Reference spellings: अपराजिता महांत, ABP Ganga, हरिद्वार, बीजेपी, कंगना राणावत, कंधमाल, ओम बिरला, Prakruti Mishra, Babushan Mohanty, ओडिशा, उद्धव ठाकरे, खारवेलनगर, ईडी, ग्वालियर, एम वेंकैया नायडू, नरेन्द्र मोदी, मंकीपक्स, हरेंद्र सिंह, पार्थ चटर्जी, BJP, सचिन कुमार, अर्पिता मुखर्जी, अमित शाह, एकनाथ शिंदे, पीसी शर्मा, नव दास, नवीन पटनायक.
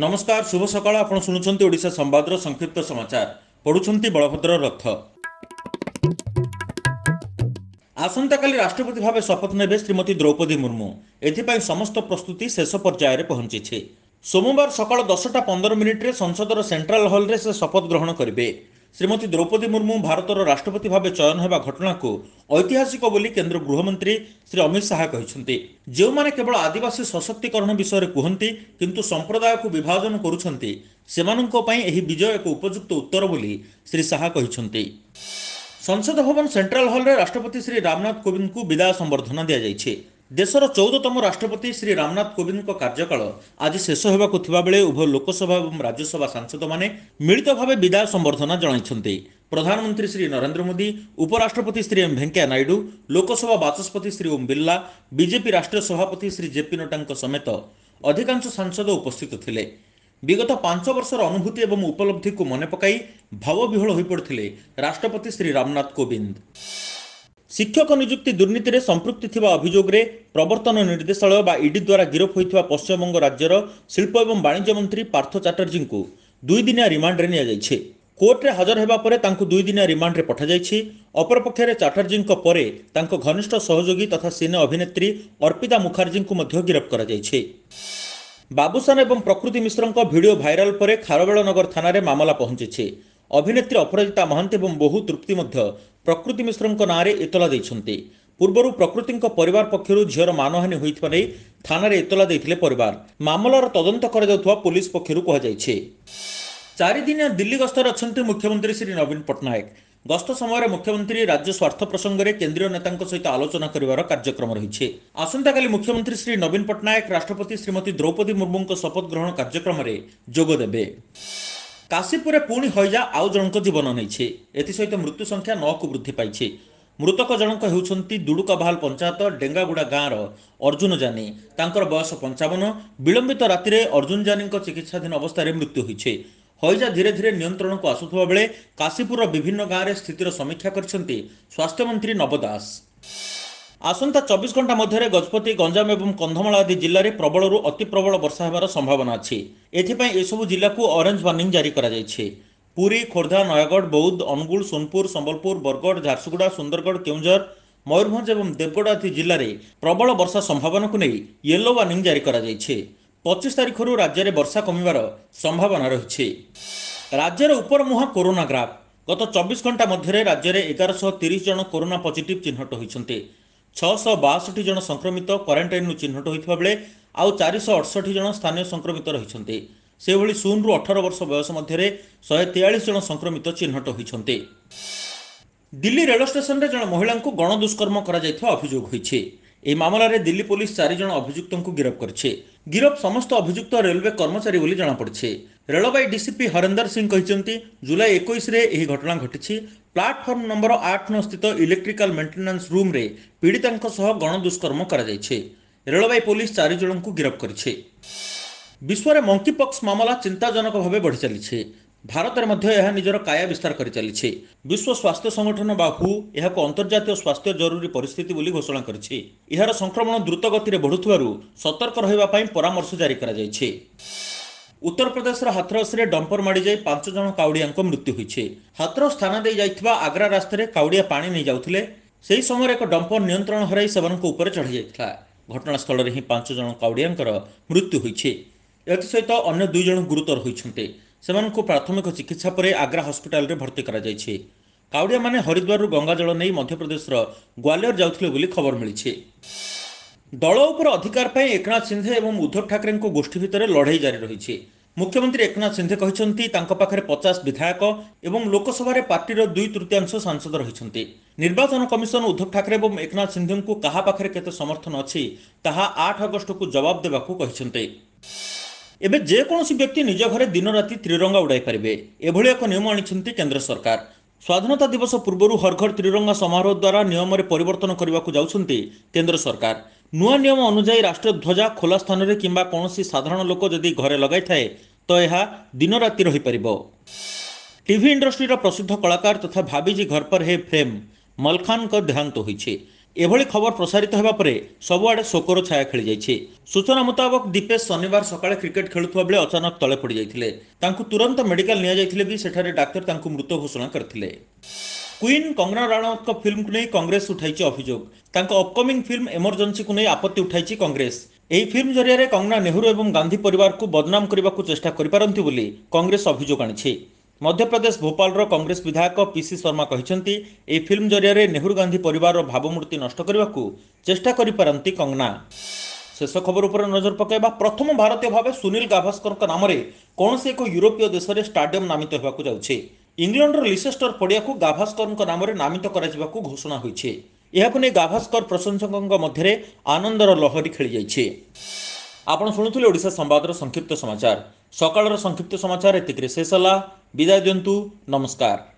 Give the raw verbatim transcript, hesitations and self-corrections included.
नमस्कार शुभ सकाळ आपण सुनुचंती ओडिशा संवादर संक्षिप्त समाचार पढुचंती बळभद्र रथ। आसंता काली राष्ट्रपति भाव शपथ नेबे श्रीमती द्रौपदी मुर्मू। एथिपाई समस्त प्रस्तुति शेष पर्यायर पहुंची। सोमवार सकाळ दसटा पंदर मिनिट्रे संसदर सेंट्रल हॉल रे से शपथ ग्रहण करिवे। श्रीमती द्रौपदी मुर्मू भारतर राष्ट्रपति भाव चयन होगा घटना को ऐतिहासिक बोली केंद्र गृहमंत्री श्री अमित शाह कहिसंती। जो माने केवल आदिवासी सशक्तिकरण विषय कहती किंतु संप्रदाय को विभाजन करुछंती सेमाननक पई एही विजय एक उपयुक्त उत्तर बोली श्री शाह कहिसंती। संसद भवन सेंट्रल हॉल रे राष्ट्रपति श्री रामनाथ कोविंद को विदाय संबर्धना दिया जायछि। देशर चौदहतम राष्ट्रपति श्री रामनाथ कोविंद का कार्यकाल आज शेष होगाकु थिबा बेले उभय लोकसभा एवं राज्यसभा सांसद माने मिलित भावे विदाय संबर्धना जणाइछन्ते। प्रधानमंत्री श्री नरेन्द्र मोदी, उपराष्ट्रपति श्री एम वेंकैया नायडू, लोकसभा वाचस्पति श्री ओम बिरला, बीजेपी राष्ट्रीय सभापति श्री जेपी नड्डा समेत अधिकांश सांसद उपस्थित थिले। विगत पांच वर्षर अनुभूति एवं उपलब्धि को मन पकाई भावविह्वल होई पड़थिले राष्ट्रपति श्री रामनाथ कोविंद। शिक्षक नियुक्ति दुर्नीति में संपृक्ति थिबा अभियोग रे प्रवर्तन निर्देशालय बा ईडी द्वारा गिरफ होइथिबा पश्चिमबंग राज्यर शिल्प एवं वाणिज्य मंत्री पार्थ चटर्जी को दुई दिनिया रिमांड रे निया जायछे। कोर्ट रे हाजर हेबा परे तांको दुई दिनिया रिमांड रे पठा जायछि। अपर पक्षरे चटर्जी को परे तांको घनिष्ठ सहयोगी तथा सिने अभिनेत्री अर्पिता मुखर्जी को मध्ये गिरफ करा जायछि। बाबूसान एवं प्रकृति मिश्र को वीडियो भाइराल परे खारवेलनगर थाना रे मामला पहुंचेछि। अभिनेत्री अपराजिता महांत एवं बहु तृप्ति मध्य प्रकृति मिश्र नाँ में एतला देइछन्ते। पूर्वर प्रकृति परिवार पक्षर झीर मानहानि होइथिबा नै थाना रे एतला देइथिले परिवार। मामलार तदंत करा जाउथवा पुलिस पक्षर कहजाइछि। चारि दिनिया दिल्ली गस्तर अछन्ते मुख्यमंत्री श्री नवीन पटनायक। गस्त समय मुख्यमंत्री राज्य स्वार्थ प्रसंग में केन्द्रीय नेतांक सहित आलोचना करिवार कार्यक्रम रहिछि। आसंता काली मुख्यमंत्री श्री नवीन पटनायक राष्ट्रपति श्रीमती द्रौपदी मुर्मूंक शपथ ग्रहण कार्यक्रम में जोग देबे। काशीपुर पुणी हईजा आउ जनक जीवन नहीं एसत मृत्यु संख्या नौ को वृद्धि पाई। मृतक जनक होती दुड़ुकाभाल पंचायत डेंगागुड़ा गाँव अर्जुन जानी। बयस पंचावन। विलंबित राति में अर्जुन जानी चिकित्साधीन अवस्था मृत्यु होती। हईजा धीरे धीरे नियंत्रण को आसुवा बेले काशीपुर विभिन्न गाँव में स्थितर समीक्षा कर स्वास्थ्य मंत्री नव दास। आसंता चौबीस घंटा मध्य गजपति, गंजाम एवं कंधमाल आदि जिले में प्रबल रू अति प्रबल वर्षा होवार संभावना अच्छी। एथिपाई एसबु जिला को ऑरेंज वार्निंग जारी करा जायछि। पुरी, खोर्धा, नयगढ़, बौद्ध, अनुगुल, सोनपुर, संबलपुर, बरगढ़, झारसुगुड़ा, सुंदरगढ़, केउंझर, मयूरभंज एवं देवगढ़ आदि जिले में प्रबल वर्षा संभावना को नहीं येलो वार्निंग जारी करा जायछि। पच्चीस तारीख रू राज्य में वर्षा कमिवार संभावना रही। राज्यर उपरमुहां कोरोना ग्राफ। गत चौबीस घंटा मध्य राज्य में ग्यारह सौ तीस जन कोरोना पॉजिटिव चिन्हट होइछन्ते। छःशह बासठ जन संक्रमित क्वारेटाइन चिन्हट होता बेले आउ चार शह अठसठ जन स्थानीय संक्रमित रही। से भली शून रु अठारह वर्ष बयस मध्य शहे तेयालीस जन संक्रमित चिन्हट होती। दिल्ली रेल स्टेशन में जन महिला को गणदुष्कर्म कर अभियोग होती। यह मामलें दिल्ली पुलिस चार जन अभियुक्त को गिरफ्त करछे। गिरफ्त समस्त अभियुक्त रेलवे कर्मचारी बोली जनापड़े। रेलवे डीसीपी हरेंद्र सिंह कहते जुलाई इक्कीस रे यह घटना घटी। प्लाटफर्म नंबर आठ नौ स्थित इलेक्ट्रिकल मेंटेनेंस रूम रे पीड़िता गणदुष्कर्म कर रेलवे पुलिस चार जन को गिरफ्त करछे। विश्व में मंकीपक्स मामला चिंताजनक भाव बढ़ी चली। भारत में मध्य यह निजर काया विस्तार कर चली। विश्व स्वास्थ्य संगठन बा हु यह को अंतर्जातीय स्वास्थ्य जरूरी परिस्थिति बोली घोषणा करछि। इहार संक्रमण द्रुत गति में बढ़ुथुवारु सतर्क रहिबा पई परामर्श जारी करा जायछि। उत्तर प्रदेश हाथरस में डंपर माड़ी जाई पांच जन काउड़िया मृत्यु होइछि। हाथरस थाना देई जाइथिबा आग्रा रास्ते काउड़िया पानी नै जाउथिले। सेही समय एक डंपर नियंत्रण हराई सेमानक ऊपर चढ़ी जाइथिला। घटनास्थल में ही पांच जन काउड़ियांकर मृत्यु होइछि। एतसहित अन्य दुई जन गुरुतर होइछन्ते। सेमानंकु प्राथमिक चिकित्सा पर आग्रा हस्पिटाल रे भर्ती करा जायछि। काउडिया माने हरिद्वार रु गंगा जल नहीं मध्यप्रदेश ग्वालियर जाउथिले बोली खबर मिली। दल उपर अधिकार पाई एकनाथ शिंदे एवं उद्धव ठाकरे गोष्ठी भितर लड़ाई जारी रही। मुख्यमंत्री एकनाथ शिंदे कहिसंती तांको पाखरे पचास विधायक एवं लोकसभा रे पार्टीर दुई तृतीयांश सांसद रहिसंती। निर्वाचन कमिशन उद्धव ठाकरे एवं एकनाथ शिंदे को कहा पाखरे केते समर्थन अछि ताहा आठ अगस्त को जवाब देबाकू कहिसंती। एबे जेकोसी व्यक्ति निज घरे दिन राति त्रिरंगा उड़ाई पारे एभली एक नियम आनिछन्ति केंद्र सरकार। स्वाधीनता दिवस पूर्व हर घर त्रिरंगा समारोह द्वारा नियम में परिवर्तन करबाकू जाउछन्ति केंद्र सरकार। नुआ नियम अनुसार राष्ट्र ध्वजा खोला स्थान रे किंबा कोनोसी साधारण लोक जदि घरे लगाई थाए तो यह दिन राति रही पारिबो। टीवी इंडस्ट्री रा प्रसिद्ध कलाकार तथा भाबीजी घर पर है फेम मलखान का देहांत होइछे। एभली खबर प्रसारित होगा पर सबुआड़े शोकर छाया खेली जाइए। सूचना मुताबक दीपेश शनिवार सकाळे क्रिकेट खेलुवा बेले अचानक तले पड़ जाते, तुरंत मेडिकल नि भी सेठारे डाक्तर तांकु मृत घोषणा करथिले। क्वीन कंगना राणावत का फिल्म को नहीं कांग्रेस उठाई अभियोग, तांका अपकमिंग फिल्म इमरजेंसी को नहीं आपत्ति उठाई कांग्रेस। यह फिल्म जरिया कंगना नेहरू और गांधी परिवार को बदनाम करने को चेष्टा करी कांग्रेस अभियोग आनी। मध्यप्रदेश भोपाल कांग्रेस विधायक पीसी शर्मा कहते यह फिल्म जरिया नेहरू गांधी परिवार भावमूर्ति नष्ट करने को चेष्टा करी कंगना। शेष खबर उपर नजर पकाइबा। प्रथम भारतीय भाव सुनील गावस्कर नाम कौन से एक यूरोपीय देश में स्टाडियम नामित होगा जाऊे। इंग्लैंड लिसेस्टर पड़िया को गावस्कर नाम नामित हो घोषणा होती। यह को नहीं गावस्कर प्रशंसकों मध्य आनंदर लहरी खेली जाए। आपण शुणुते ओडिशा संवादर संक्षिप्त समाचार। सकाळर संक्षिप्त समाचार एतिकरे शेष हला। विदाय दिंतु, नमस्कार।